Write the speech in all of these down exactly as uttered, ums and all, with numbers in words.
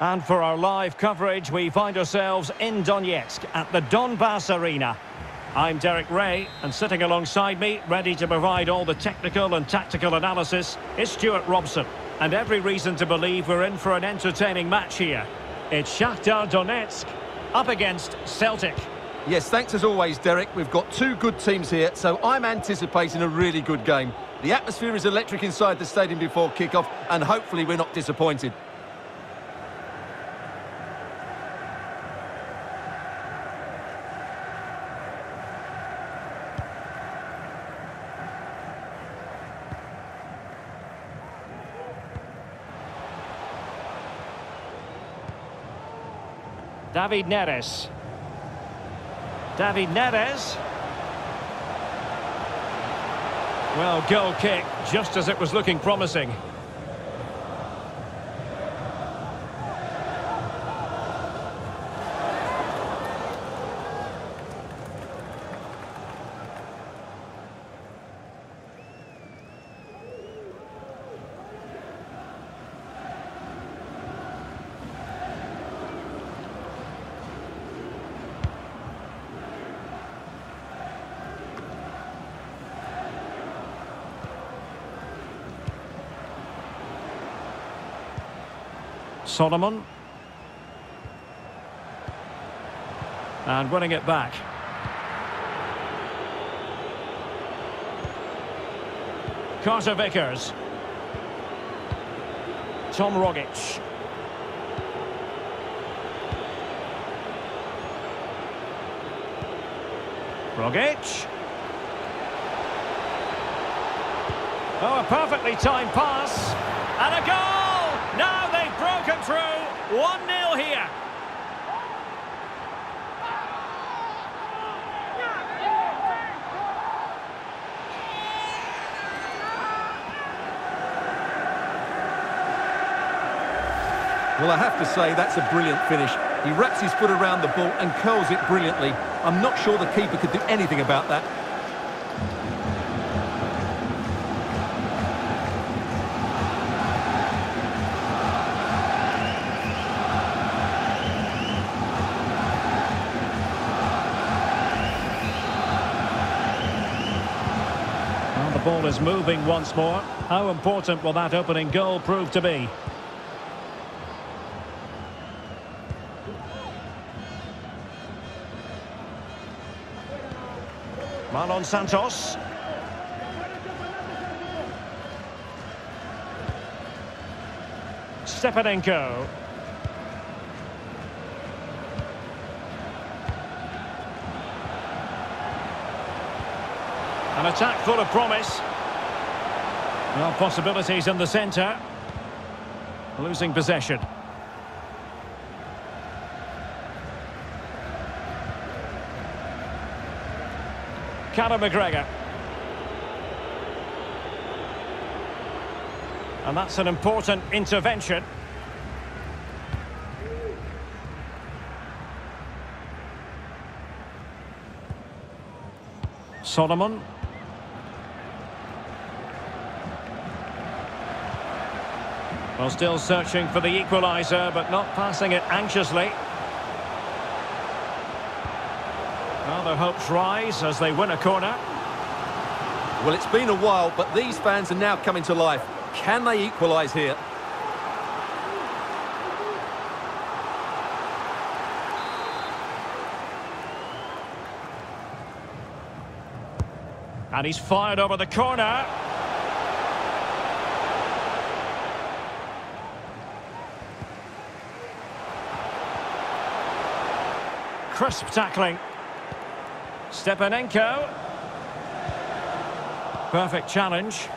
And for our live coverage, we find ourselves in Donetsk at the Donbass Arena. I'm Derek Ray, and sitting alongside me, ready to provide all the technical and tactical analysis, is Stuart Robson. And every reason to believe we're in for an entertaining match here. It's Shakhtar Donetsk up against Celtic. Yes, thanks as always, Derek. We've got two good teams here, so I'm anticipating a really good game. The atmosphere is electric inside the stadium before kickoff, and hopefully we're not disappointed. David Neres. David Neres. Well, goal kick, just as it was looking promising. Solomon. And winning it back. Carter Vickers. Tom Rogic. Rogic. Oh, a perfectly timed pass. And a goal! Now they've broken through. one nil here. Well, I have to say, that's a brilliant finish. He wraps his foot around the ball and curls it brilliantly. I'm not sure the keeper could do anything about that. Ball is moving once more. How important will that opening goal prove to be? Marlon Santos. Stepanenko. An attack full of promise. Well, possibilities in the centre. Losing possession. Callum McGregor. And that's an important intervention. Solomon. Well, still searching for the equaliser, but not passing it anxiously. Well, their hopes rise as they win a corner. Well, it's been a while, but these fans are now coming to life. Can they equalise here? And he's fired over the corner. Crisp tackling. Stepanenko. Perfect challenge.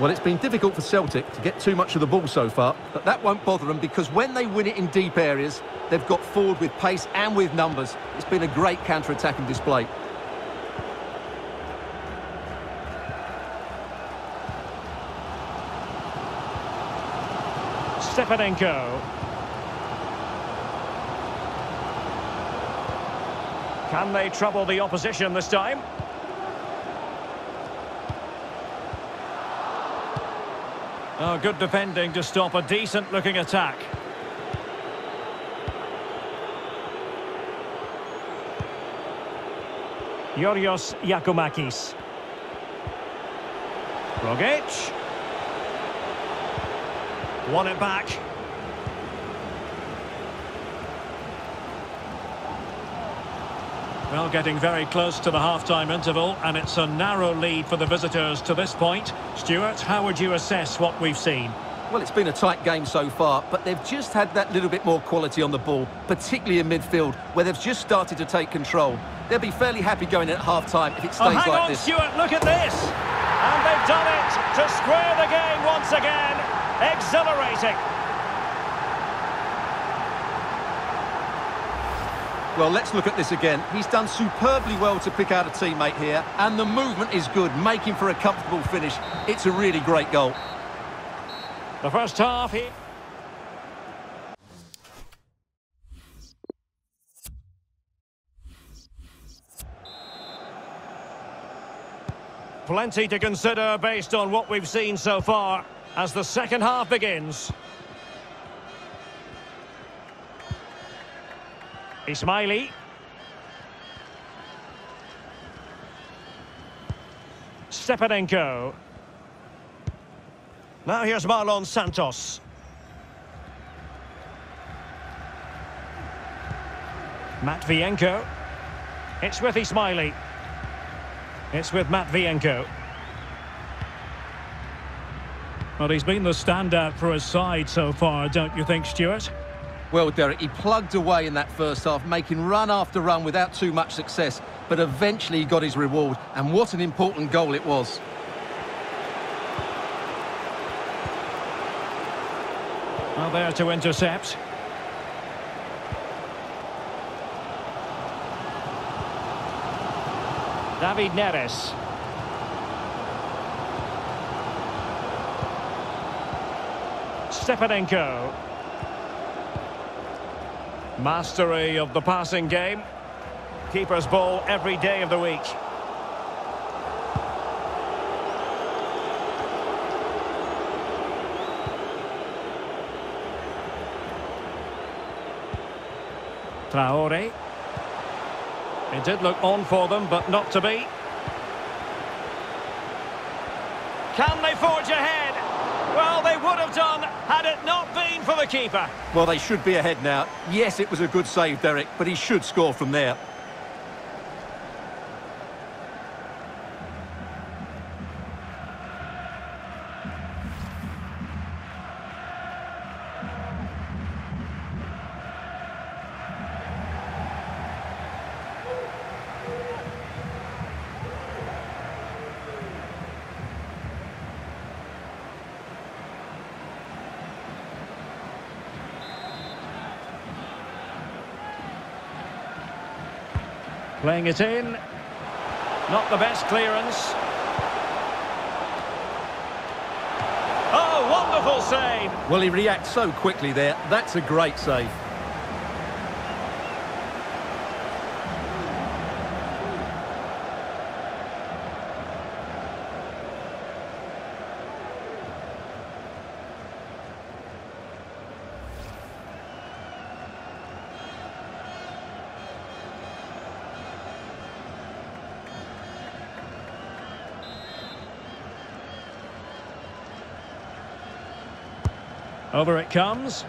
Well, it's been difficult for Celtic to get too much of the ball so far, but that won't bother them, because when they win it in deep areas, they've got forward with pace and with numbers. It's been a great counter-attacking display. Stepanenko. Can they trouble the opposition this time? Oh, good defending to stop a decent-looking attack. Giorgos Giakoumakis. Rogic. Won it back. Well, getting very close to the half-time interval, and it's a narrow lead for the visitors to this point. Stuart, how would you assess what we've seen? Well, it's been a tight game so far, but they've just had that little bit more quality on the ball, particularly in midfield, where they've just started to take control. They'll be fairly happy going at half-time if it stays oh, like on, this. Hang on, Stuart, look at this! And they've done it to square the game once again. Exhilarating! Well, let's look at this again. He's done superbly well to pick out a teammate here, and the movement is good, making for a comfortable finish. It's a really great goal. The first half here. Plenty to consider based on what we've seen so far as the second half begins. Ismaili. Stepanenko. Now here's Marlon Santos. Matvienko. It's with Ismaili. It's with Matvienko. Well, he's been the standout for his side so far, don't you think, Stuart? Well, Derek, he plugged away in that first half, making run after run without too much success, but eventually he got his reward, and what an important goal it was. Well, there to intercept. David Neres. Stepanenko. Mastery of the passing game. Keeper's ball every day of the week. Traore. It did look on for them, but not to be. Can they forge ahead? Well, they would have done had it not been for the keeper. Well, they should be ahead now. Yes, it was a good save, Derek, but he should score from there. Playing it in. Not the best clearance. Oh, wonderful save! Well, he reacts so quickly there. That's a great save. Over it comes,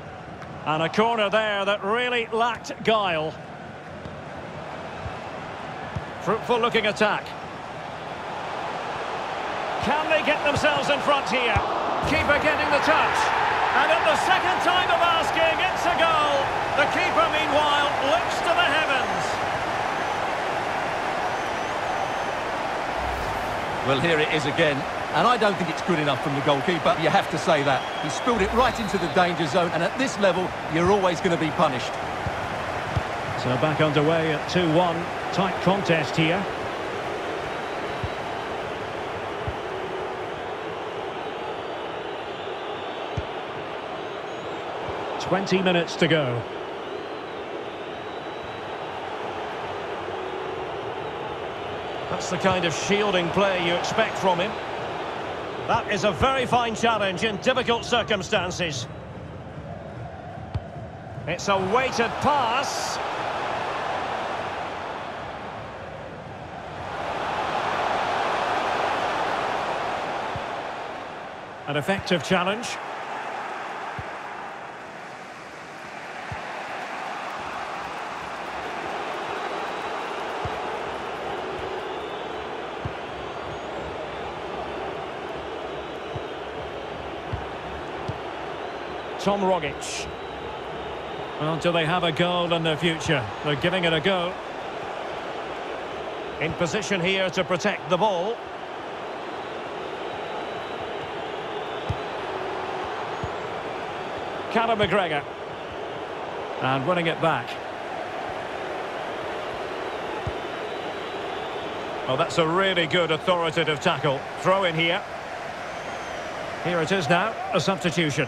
and a corner there that really lacked guile. Fruitful looking attack. Can they get themselves in front here? Keeper getting the touch, and at the second time of asking, it's a goal. The keeper meanwhile looks to the heavens. Well, here it is again. And I don't think it's good enough from the goalkeeper, you have to say that. He spilled it right into the danger zone, and at this level, you're always going to be punished. So back underway at two one. Tight contest here. twenty minutes to go. That's the kind of shielding play you expect from him. That is a very fine challenge in difficult circumstances. It's a weighted pass. An effective challenge. Tom Rogic. Well, do they have a goal in their future? They're giving it a go. In position here to protect the ball. Callum McGregor. And running it back. Well, that's a really good authoritative tackle. Throw in here. Here it is now, a substitution.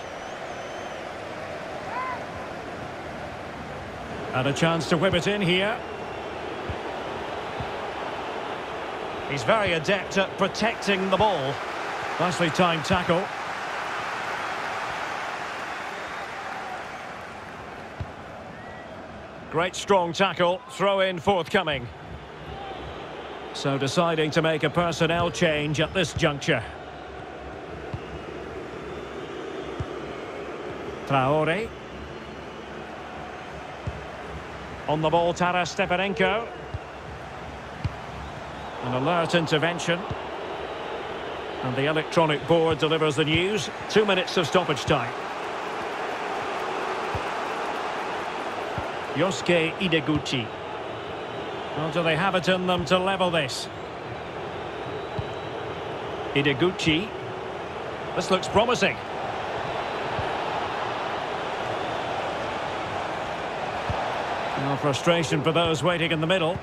And a chance to whip it in here. He's very adept at protecting the ball. Nicely timed tackle. Great strong tackle. Throw in forthcoming. So deciding to make a personnel change at this juncture. Traore. On the ball, Tara Stepanenko. An alert intervention. And the electronic board delivers the news. Two minutes of stoppage time. Yosuke Ideguchi. Well, do they have it in them to level this? Ideguchi. This looks promising. No frustration for those waiting in the middle.